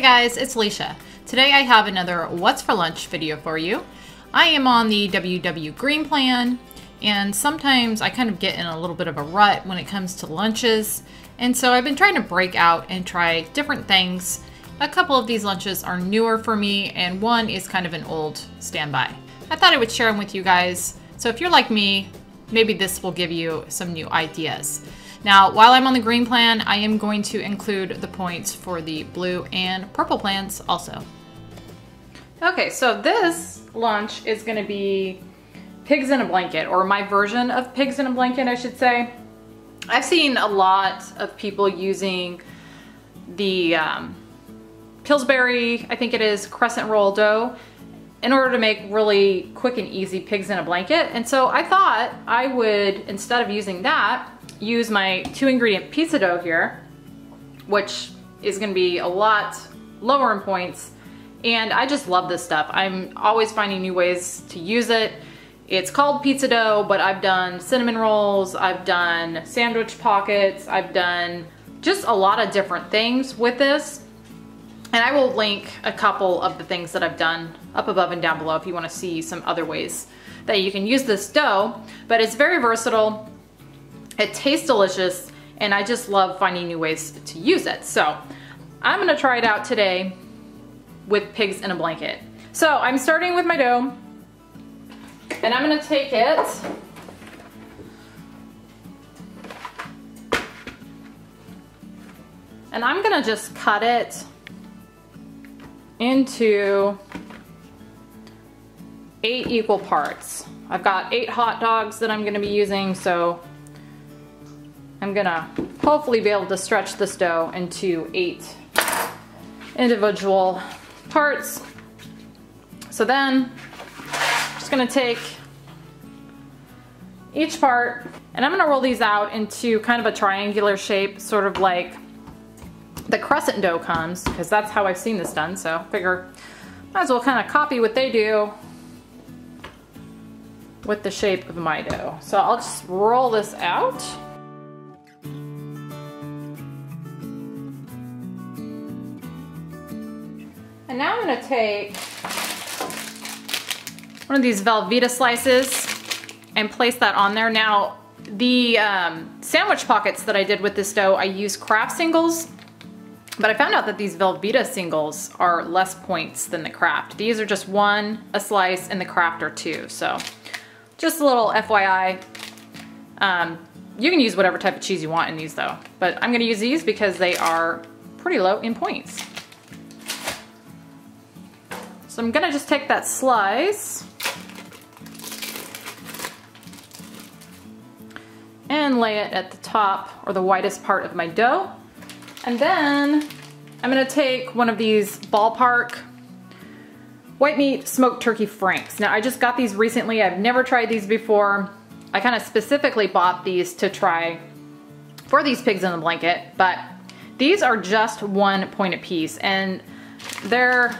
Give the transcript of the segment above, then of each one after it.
Hey guys, it's Leisha. Today I have another What's for Lunch video for you. I am on the WW green plan, and sometimes I kind of get in a little bit of a rut when it comes to lunches. And so I've been trying to break out and try different things. A couple of these lunches are newer for me, and one is kind of an old standby. I thought I would share them with you guys. So if you're like me, maybe this will give you some new ideas. Now, while I'm on the green plan, I am going to include the points for the blue and purple plans also. Okay, so this lunch is gonna be pigs in a blanket, or my version of pigs in a blanket, I should say. I've seen a lot of people using the Pillsbury, I think it is, crescent roll dough in order to make really quick and easy pigs in a blanket. And so I thought I would, instead of using that, use my 2-ingredient pizza dough here, which is gonna be a lot lower in points. And I just love this stuff. I'm always finding new ways to use it. It's called pizza dough, but I've done cinnamon rolls, I've done sandwich pockets, I've done just a lot of different things with this. And I will link a couple of the things that I've done up above and down below if you wanna see some other ways that you can use this dough, but it's very versatile. It tastes delicious, and I just love finding new ways to use it. So I'm gonna try it out today with pigs in a blanket. So I'm starting with my dough, and I'm gonna take it and I'm gonna just cut it into 8 equal parts. I've got 8 hot dogs that I'm gonna be using, so I'm gonna hopefully be able to stretch this dough into 8 individual parts. So then I'm just gonna take each part and I'm gonna roll these out into kind of a triangular shape, sort of like the crescent dough comes, because that's how I've seen this done. So I figure might as well kind of copy what they do with the shape of my dough. So I'll just roll this out. And now I'm gonna take one of these Velveeta slices and place that on there. Now, the sandwich pockets that I did with this dough, I used Kraft Singles, but I found out that these Velveeta singles are less points than the Kraft. These are just 1 a slice and the Kraft are 2. So just a little FYI. You can use whatever type of cheese you want in these though, but I'm gonna use these because they are pretty low in points. So I'm gonna just take that slice and lay it at the top, or the widest part of my dough. And then I'm gonna take one of these Ballpark white meat smoked turkey franks. Now I just got these recently. I've never tried these before. I kind of specifically bought these to try for these pigs in the blanket, but these are just 1 point a piece and they're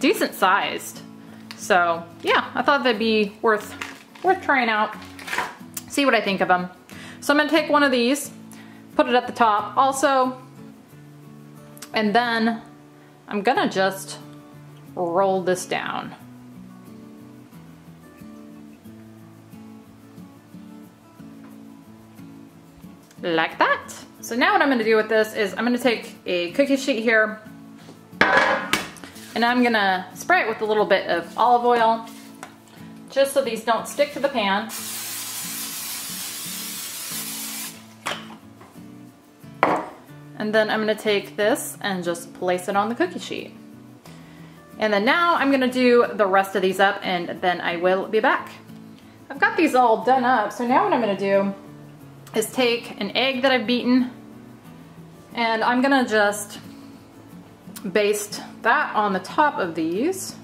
decent sized. So yeah, I thought that'd be worth trying out, see what I think of them. So I'm gonna take one of these, put it at the top also, and then I'm gonna just roll this down. Like that. So now what I'm gonna do with this is I'm gonna take a cookie sheet here, and I'm gonna spray it with a little bit of olive oil, just so these don't stick to the pan. And then I'm gonna take this and just place it on the cookie sheet. And then now I'm gonna do the rest of these up, and then I will be back. I've got these all done up, so now what I'm gonna do is take an egg that I've beaten, and I'm gonna just baste that on the top of these,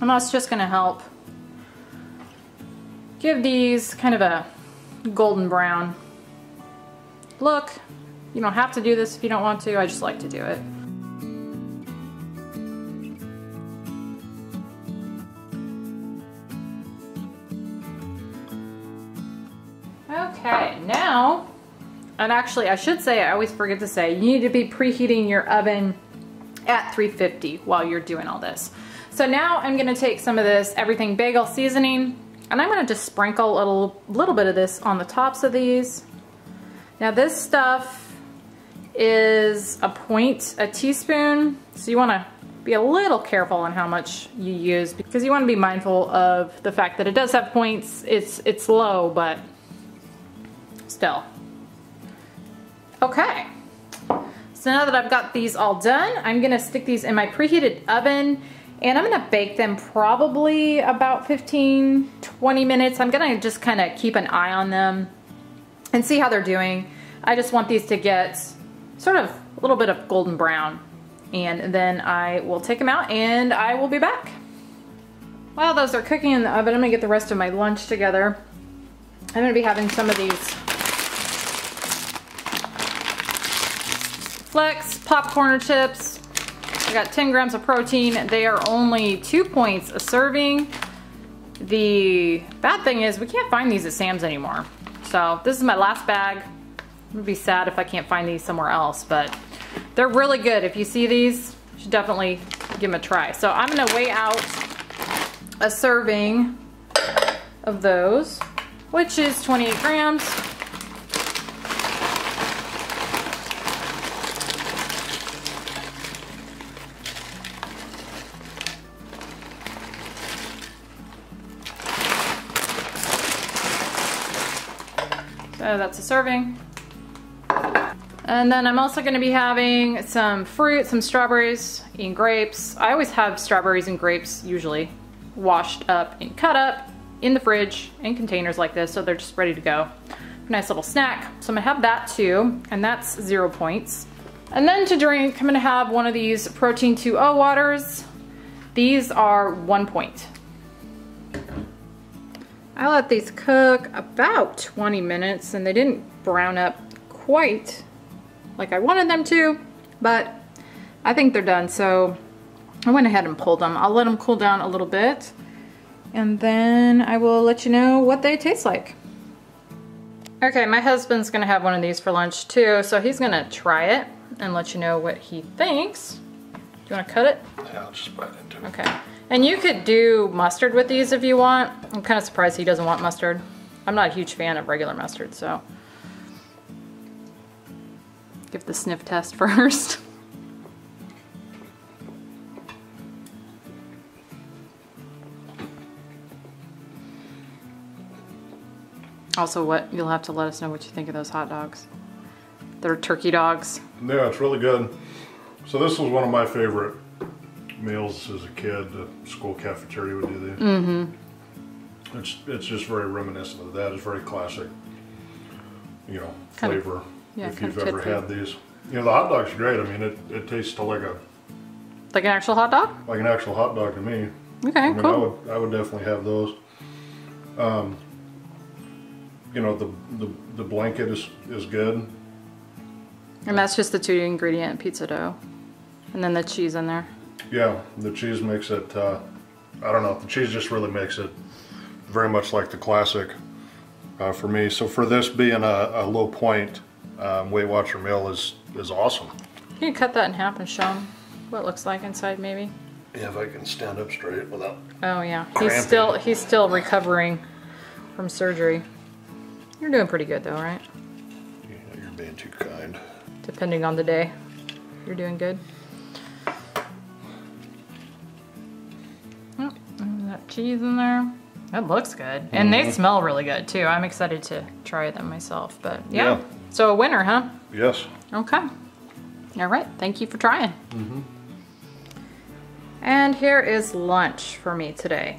and that's just gonna help give these kind of a golden brown look. You don't have to do this if you don't want to, I just like to do it. Okay, now And actually, I should say, I always forget to say, you need to be preheating your oven at 350 while you're doing all this. So now I'm gonna take some of this Everything Bagel Seasoning, and I'm gonna just sprinkle a little bit of this on the tops of these. Now this stuff is a teaspoon, so you wanna be a little careful on how much you use, because you wanna be mindful of the fact that it does have points. It's low, but still. Okay, so now that I've got these all done, I'm gonna stick these in my preheated oven, and I'm gonna bake them probably about 15, 20 minutes. I'm gonna just kinda keep an eye on them and see how they're doing. I just want these to get sort of a little bit of golden brown, and then I will take them out and I will be back. While those are cooking in the oven, I'm gonna get the rest of my lunch together. I'm gonna be having some of these Flex Popcorn Chips. I got 10 grams of protein. They are only 2 points a serving. The bad thing is we can't find these at Sam's anymore. So this is my last bag. I'm gonna be sad if I can't find these somewhere else, but they're really good. If you see these, you should definitely give them a try. So I'm gonna weigh out a serving of those, which is 28 grams. So that's a serving. And then I'm also gonna be having some fruit, some strawberries and grapes. I always have strawberries and grapes usually washed up and cut up in the fridge in containers like this, so they're just ready to go. Nice little snack. So I'm gonna have that too, and that's 0 points. And then to drink, I'm gonna have one of these protein 2O waters. These are 1 point. I let these cook about 20 minutes, and they didn't brown up quite like I wanted them to, but I think they're done. So I went ahead and pulled them. I'll let them cool down a little bit, and then I will let you know what they taste like. Okay, my husband's gonna have one of these for lunch too, so he's gonna try it and let you know what he thinks. Do you wanna cut it? Yeah, I'll just bite into it. Okay. And you could do mustard with these if you want. I'm kind of surprised he doesn't want mustard. I'm not a huge fan of regular mustard, so. Give the sniff test first. Also, you'll have to let us know what you think of those hot dogs. They're turkey dogs. Yeah, it's really good. So this was one of my favorite meals as a kid. The school cafeteria would do these. Mm-hmm. It's just very reminiscent of that. It's very classic, you know, flavor. Yeah, if you've ever had these, you know, the hot dog's great. I mean, it tastes like an actual hot dog. Like an actual hot dog to me. Okay, I mean, cool. I would definitely have those. You know, the blanket is good. And that's just the 2 ingredient pizza dough, and then the cheese in there. Yeah, the cheese makes it, I don't know, the cheese just really makes it very much like the classic for me. So for this being a low point, Weight Watcher meal is awesome. Can you cut that in half and show them what it looks like inside maybe? Yeah, if I can stand up straight without Oh yeah, cramping. He's still recovering from surgery. You're doing pretty good though, right? Yeah, you're being too kind. Depending on the day, you're doing good. Cheese in there. That looks good. Mm-hmm. And they smell really good too. I'm excited to try them myself, but yeah. So a winner, huh? Yes. Okay. All right, thank you for trying. Mm-hmm. And here is lunch for me today.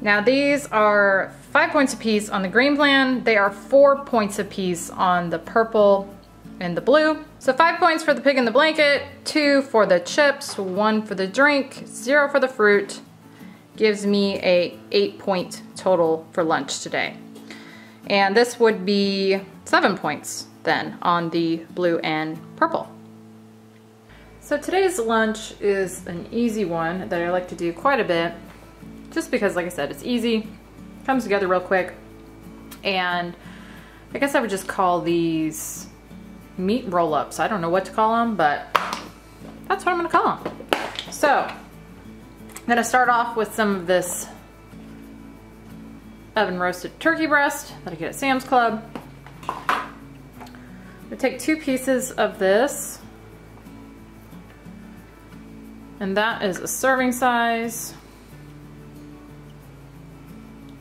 Now these are 5 points apiece on the green plan. They are 4 points apiece on the purple and the blue. So 5 points for the pig in the blanket, 2 for the chips, 1 for the drink, 0 for the fruit. Gives me a 8 point total for lunch today. And this would be 7 points then on the blue and purple. So today's lunch is an easy one that I like to do quite a bit, just because, like I said, it's easy, comes together real quick, and I guess I would just call these meat roll-ups. I don't know what to call them, but that's what I'm gonna call them. So I'm gonna start off with some of this oven roasted turkey breast that I get at Sam's Club. I'm gonna take two pieces of this, and that is a serving size.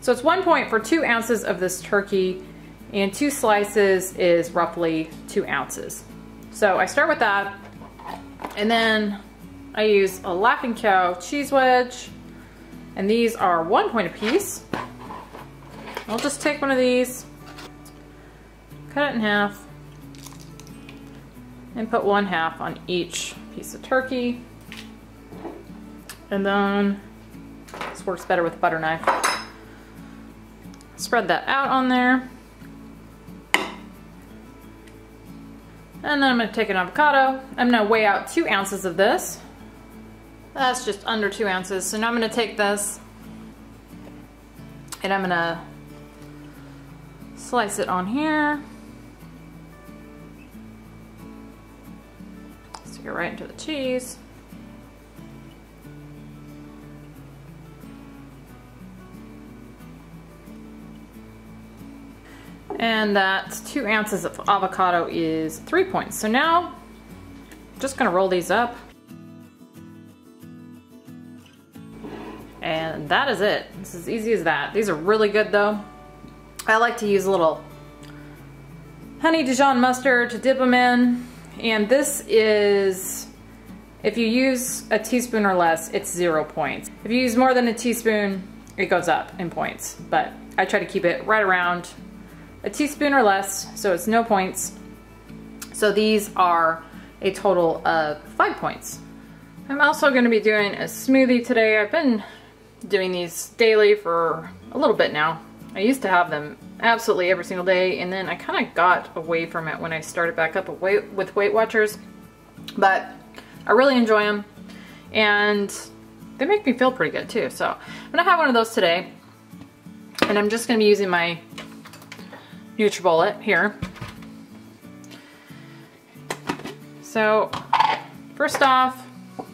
So it's 1 point for 2 ounces of this turkey, and 2 slices is roughly 2 ounces. So I start with that, and then I use a Laughing Cow cheese wedge, and these are 1 point apiece. I'll just take one of these, cut it in half, and put 1/2 on each piece of turkey. And then, this works better with a butter knife. Spread that out on there. And then I'm gonna take an avocado. I'm gonna weigh out 2 ounces of this. That's just under 2 ounces. So now I'm gonna take this and I'm gonna slice it on here. Stick it right into the cheese. And that 2 ounces of avocado is 3 points. So now I'm just gonna roll these up. And that is it. It's as easy as that. These are really good though. I like to use a little honey Dijon mustard to dip them in. And this is, if you use a teaspoon or less, it's 0 points. If you use more than a teaspoon, it goes up in points. But I try to keep it right around a teaspoon or less, so it's no points. So these are a total of 5 points. I'm also gonna be doing a smoothie today. I've been doing these daily for a little bit now. I used to have them absolutely every single day, and then I kinda got away from it when I started back up with Weight Watchers, but I really enjoy them, and they make me feel pretty good too. So I'm gonna have one of those today, and I'm just gonna be using my NutriBullet here. So first off, I'm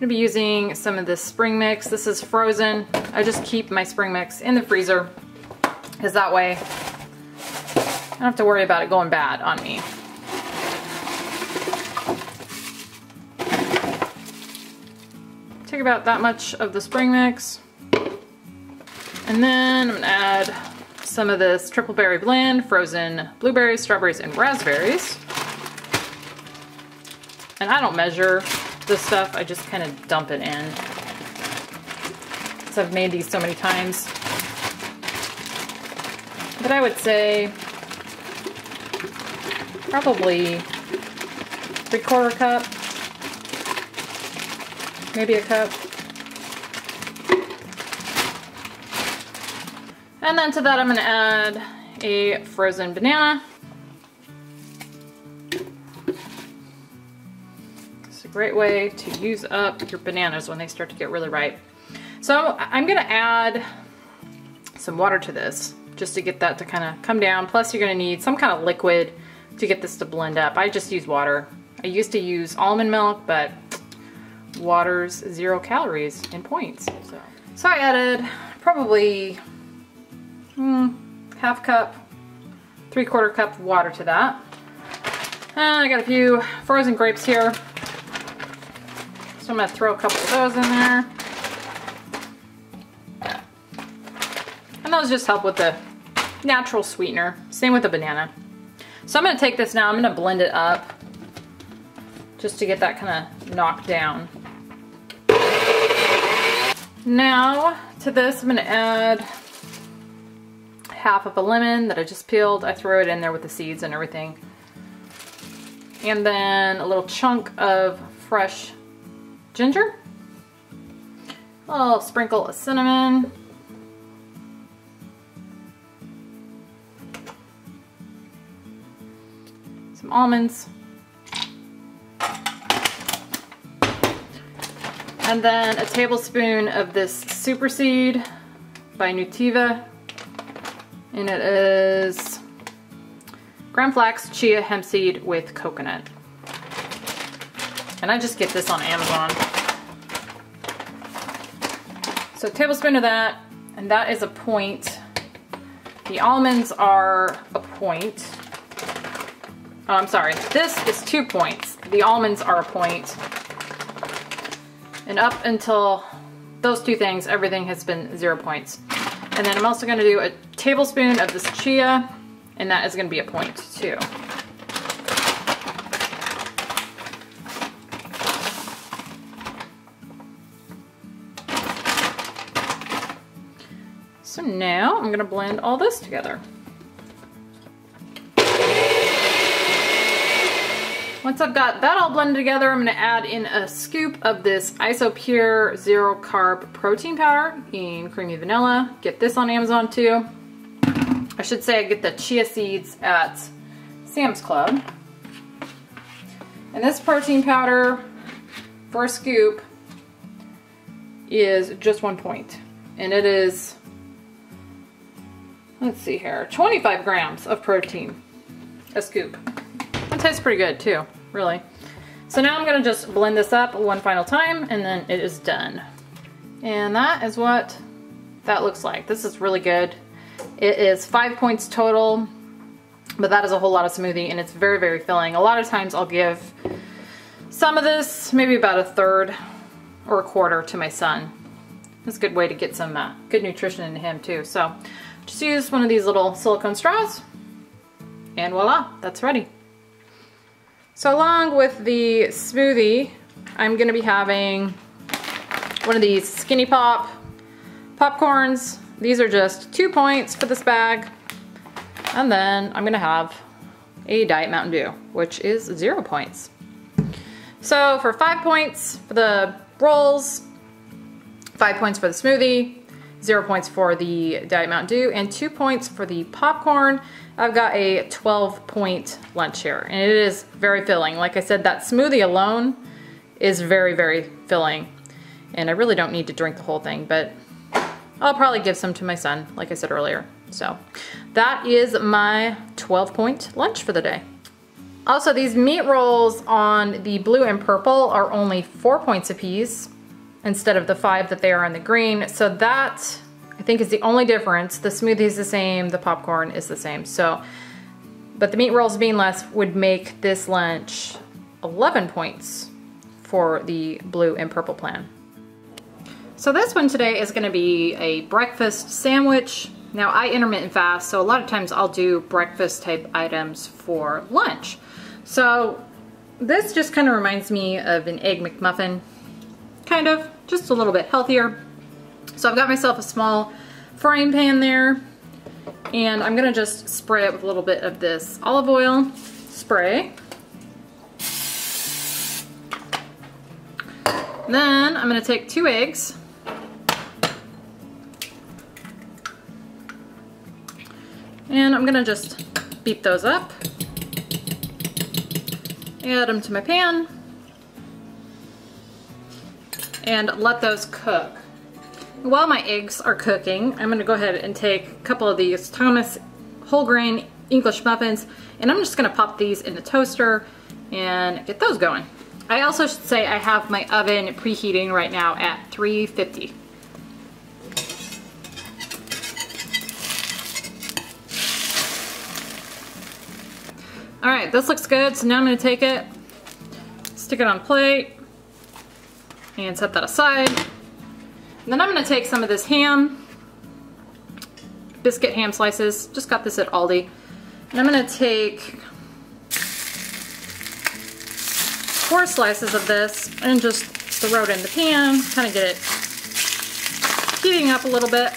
gonna be using some of this spring mix. This is frozen. I just keep my spring mix in the freezer because that way I don't have to worry about it going bad on me. Take about that much of the spring mix, and then I'm gonna add some of this triple berry blend, frozen blueberries, strawberries, and raspberries. And I don't measure this stuff, I just kind of dump it in. So I've made these so many times. But I would say probably 3/4 cup, maybe a cup. And then to that I'm gonna add a frozen banana. It's a great way to use up your bananas when they start to get really ripe. So I'm gonna add some water to this just to get that to kind of come down. Plus you're gonna need some kind of liquid to get this to blend up. I just use water. I used to use almond milk, but water's 0 calories in points. So I added probably 1/2 cup, 3/4 cup of water to that. And I got a few frozen grapes here. So I'm gonna throw a couple of those in there. And those just help with the natural sweetener. Same with the banana. So I'm gonna take this now, I'm gonna blend it up just to get that kind of knocked down. Now to this I'm gonna add 1/2 of a lemon that I just peeled. I throw it in there with the seeds and everything. And then a little chunk of fresh ginger. A little sprinkle of cinnamon. Some almonds. And then a tablespoon of this super seed by Nutiva. And it is Graham flax, chia, hemp seed with coconut. And I just get this on Amazon. So tablespoon of that, and that is a point. The almonds are a point. Oh, I'm sorry, this is 2 points. The almonds are a point. And up until those two things, everything has been 0 points. And then I'm also gonna do a tablespoon of this chia, and that is gonna be a point too. So now I'm gonna blend all this together. Once I've got that all blended together, I'm gonna add in a scoop of this Iso-Pure Zero Carb Protein Powder in Creamy Vanilla. Get this on Amazon too. I should say I get the chia seeds at Sam's Club. And this protein powder for a scoop is just 1 point. And it is, let's see here, 25 grams of protein, a scoop. That tastes pretty good too. Really. So now I'm gonna just blend this up one final time and then it is done. And that is what that looks like. This is really good. It is 5 points total, but that is a whole lot of smoothie and it's very, very filling. A lot of times I'll give some of this, maybe about a third or a quarter to my son. It's a good way to get some good nutrition into him too. So just use one of these little silicone straws and voila, that's ready. So along with the smoothie, I'm gonna be having one of these Skinny Pop popcorns. These are just 2 points for this bag. And then I'm gonna have a Diet Mountain Dew, which is 0 points. So for 5 points for the rolls, 5 points for the smoothie, 0 points for the Diet Mountain Dew, and 2 points for the popcorn. I've got a 12-point lunch here, and it is very filling. Like I said, that smoothie alone is very, very filling, and I really don't need to drink the whole thing, but I'll probably give some to my son, like I said earlier. So that is my 12-point lunch for the day. Also, these meat rolls on the blue and purple are only 4 points apiece instead of the 5 that they are on the green, so that I think is the only difference. The smoothie is the same, the popcorn is the same. So, but the meat rolls being less would make this lunch 11 points for the blue and purple plan. So this one today is gonna be a breakfast sandwich. Now I intermittent fast, so a lot of times I'll do breakfast type items for lunch. So this just kind of reminds me of an Egg McMuffin, kind of, just a little bit healthier. So I've got myself a small frying pan there, and I'm gonna just spray it with a little bit of this olive oil spray. Then I'm gonna take 2 eggs, and I'm gonna just beat those up, add them to my pan, and let those cook. While my eggs are cooking, I'm gonna go ahead and take a couple of these Thomas whole grain English muffins, and I'm just gonna pop these in the toaster and get those going. I also should say I have my oven preheating right now at 350. All right, this looks good, so now I'm gonna take it, stick it on a plate, and set that aside. Then I'm gonna take some of this ham, biscuit ham slices, just got this at Aldi. And I'm gonna take 4 slices of this and just throw it in the pan, kind of get it heating up a little bit.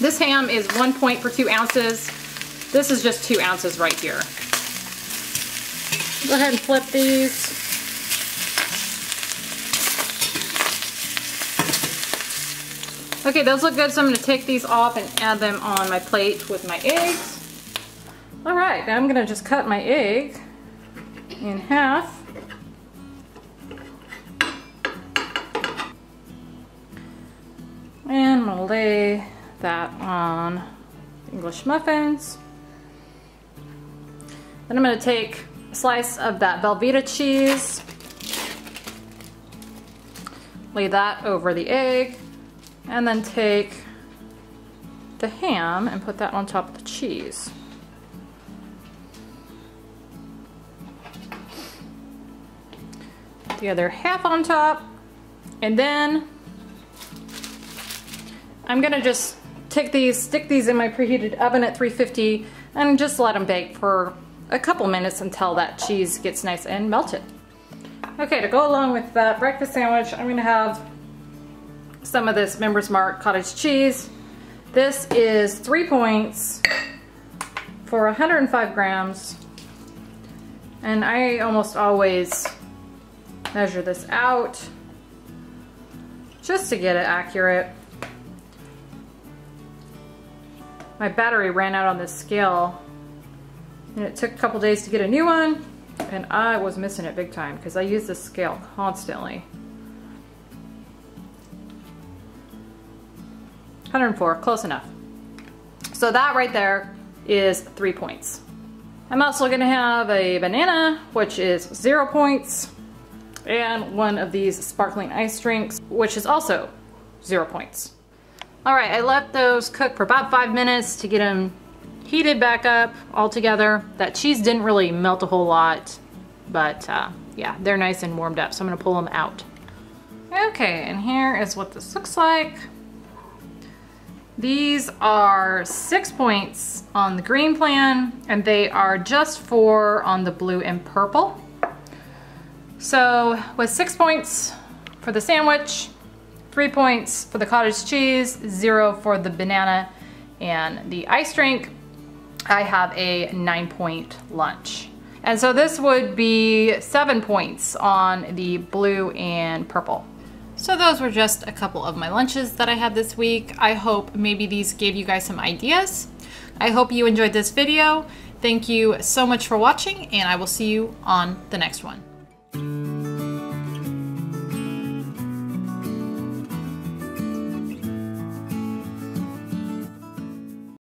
This ham is 1 point for 2 ounces. This is just 2 ounces right here. Go ahead and flip these. Okay, those look good, so I'm gonna take these off and add them on my plate with my eggs. All right, now I'm gonna just cut my egg in half. And I'm gonna lay that on English muffins. Then I'm gonna take a slice of that Velveeta cheese, lay that over the egg, and then take the ham and put that on top of the cheese. The other half on top, and then I'm gonna just take these, stick these in my preheated oven at 350 and just let them bake for a couple minutes until that cheese gets nice and melted. Okay, to go along with that breakfast sandwich, I'm gonna have some of this Member's Mark cottage cheese. This is 3 points for 105 grams. And I almost always measure this out just to get it accurate. My battery ran out on this scale and it took a couple days to get a new one, and I was missing it big time because I use this scale constantly. 104, close enough. So that right there is 3 points. I'm also gonna have a banana, which is 0 points, and one of these sparkling ice drinks, which is also 0 points. All right, I let those cook for about 5 minutes to get them heated back up all together. That cheese didn't really melt a whole lot, but yeah, they're nice and warmed up, so I'm gonna pull them out. Okay, and here is what this looks like. These are 6 points on the green plan, and they are just 4 on the blue and purple. So with 6 points for the sandwich, 3 points for the cottage cheese, 0 for the banana and the ice drink, I have a 9-point lunch. And so this would be 7 points on the blue and purple. So those were just a couple of my lunches that I had this week. I hope maybe these gave you guys some ideas. I hope you enjoyed this video. Thank you so much for watching, and I will see you on the next one.